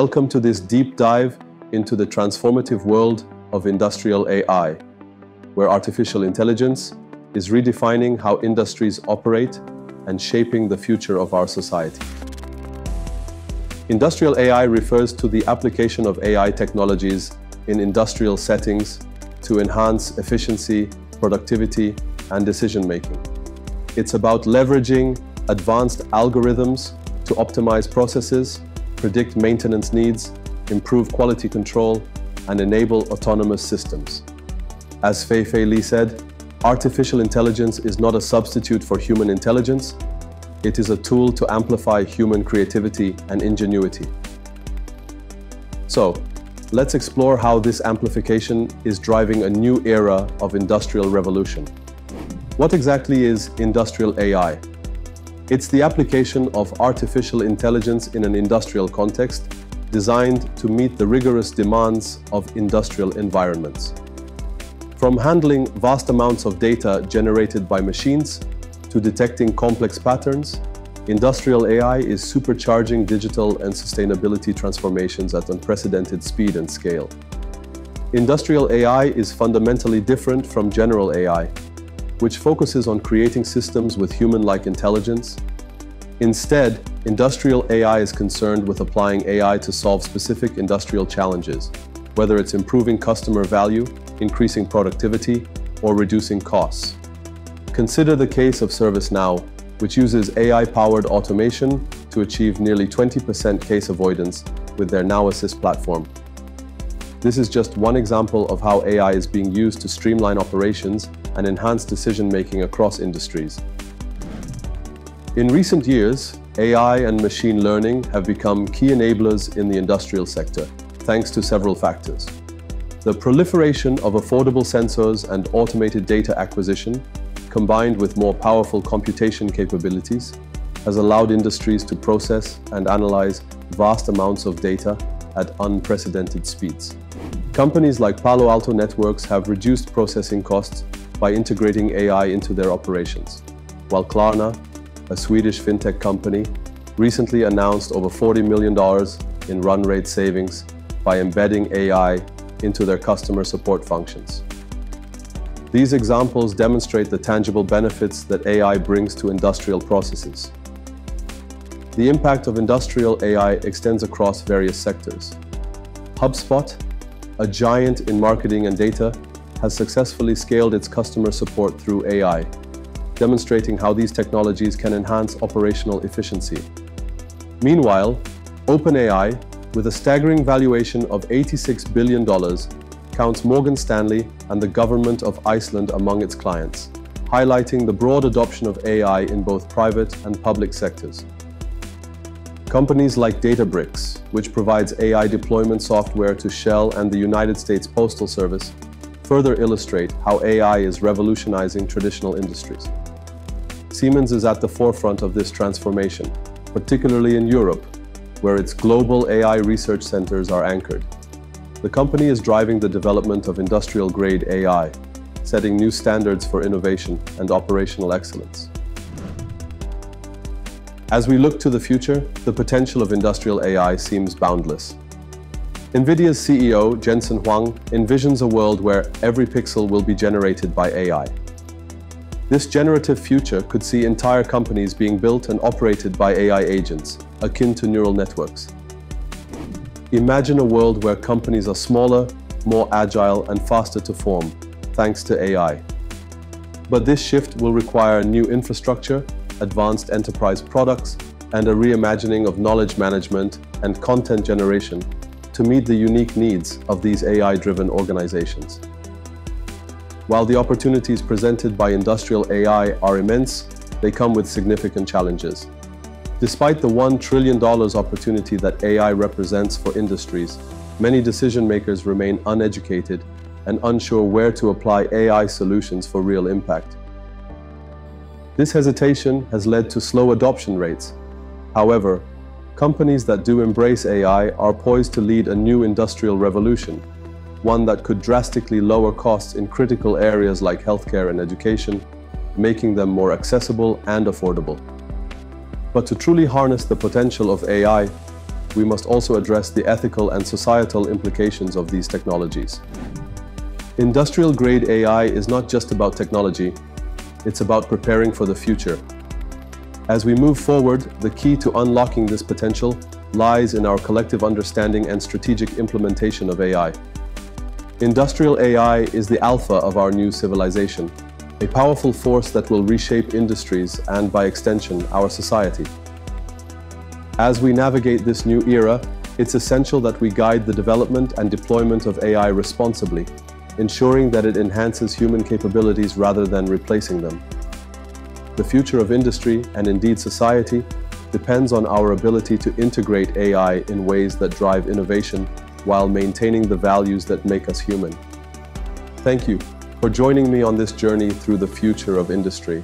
Welcome to this deep dive into the transformative world of industrial AI, where artificial intelligence is redefining how industries operate and shaping the future of our society. Industrial AI refers to the application of AI technologies in industrial settings to enhance efficiency, productivity, and decision-making. It's about leveraging advanced algorithms to optimize processes, predict maintenance needs, improve quality control, and enable autonomous systems. As Fei-Fei Li said, artificial intelligence is not a substitute for human intelligence. It is a tool to amplify human creativity and ingenuity. So, let's explore how this amplification is driving a new era of industrial revolution. What exactly is industrial AI? It's the application of artificial intelligence in an industrial context designed to meet the rigorous demands of industrial environments. From handling vast amounts of data generated by machines to detecting complex patterns, industrial AI is supercharging digital and sustainability transformations at unprecedented speed and scale. Industrial AI is fundamentally different from general AI, which focuses on creating systems with human-like intelligence. Instead, industrial AI is concerned with applying AI to solve specific industrial challenges, whether it's improving customer value, increasing productivity, or reducing costs. Consider the case of ServiceNow, which uses AI-powered automation to achieve nearly 20% case avoidance with their Now Assist platform. This is just one example of how AI is being used to streamline operations and enhance decision-making across industries. In recent years, AI and machine learning have become key enablers in the industrial sector, thanks to several factors. The proliferation of affordable sensors and automated data acquisition, combined with more powerful computation capabilities, has allowed industries to process and analyze vast amounts of data at unprecedented speeds. Companies like Palo Alto Networks have reduced processing costs by integrating AI into their operations, while Klarna, a Swedish fintech company, recently announced over $40 million in run rate savings by embedding AI into their customer support functions. These examples demonstrate the tangible benefits that AI brings to industrial processes. The impact of industrial AI extends across various sectors. HubSpot, a giant in marketing and data, has successfully scaled its customer support through AI, demonstrating how these technologies can enhance operational efficiency. Meanwhile, OpenAI, with a staggering valuation of $86 billion, counts Morgan Stanley and the government of Iceland among its clients, highlighting the broad adoption of AI in both private and public sectors. Companies like Databricks, which provides AI deployment software to Shell and the United States Postal Service, further illustrate how AI is revolutionizing traditional industries. Siemens is at the forefront of this transformation, particularly in Europe, where its global AI research centers are anchored. The company is driving the development of industrial-grade AI, setting new standards for innovation and operational excellence. As we look to the future, the potential of industrial AI seems boundless. NVIDIA's CEO, Jensen Huang, envisions a world where every pixel will be generated by AI. This generative future could see entire companies being built and operated by AI agents, akin to neural networks. Imagine a world where companies are smaller, more agile, and faster to form, thanks to AI. But this shift will require new infrastructure, advanced enterprise products, and a reimagining of knowledge management and content generation to meet the unique needs of these AI-driven organizations. While the opportunities presented by industrial AI are immense, they come with significant challenges. Despite the $1 trillion opportunity that AI represents for industries, many decision makers remain uneducated and unsure where to apply AI solutions for real impact. This hesitation has led to slow adoption rates. However, companies that do embrace AI are poised to lead a new industrial revolution, one that could drastically lower costs in critical areas like healthcare and education, making them more accessible and affordable. But to truly harness the potential of AI, we must also address the ethical and societal implications of these technologies. Industrial-grade AI is not just about technology, it's about preparing for the future. As we move forward, the key to unlocking this potential lies in our collective understanding and strategic implementation of AI. Industrial AI is the alpha of our new civilization, a powerful force that will reshape industries and, by extension, our society. As we navigate this new era, it's essential that we guide the development and deployment of AI responsibly, ensuring that it enhances human capabilities rather than replacing them. The future of industry, and indeed society, depends on our ability to integrate AI in ways that drive innovation while maintaining the values that make us human. Thank you for joining me on this journey through the future of industry.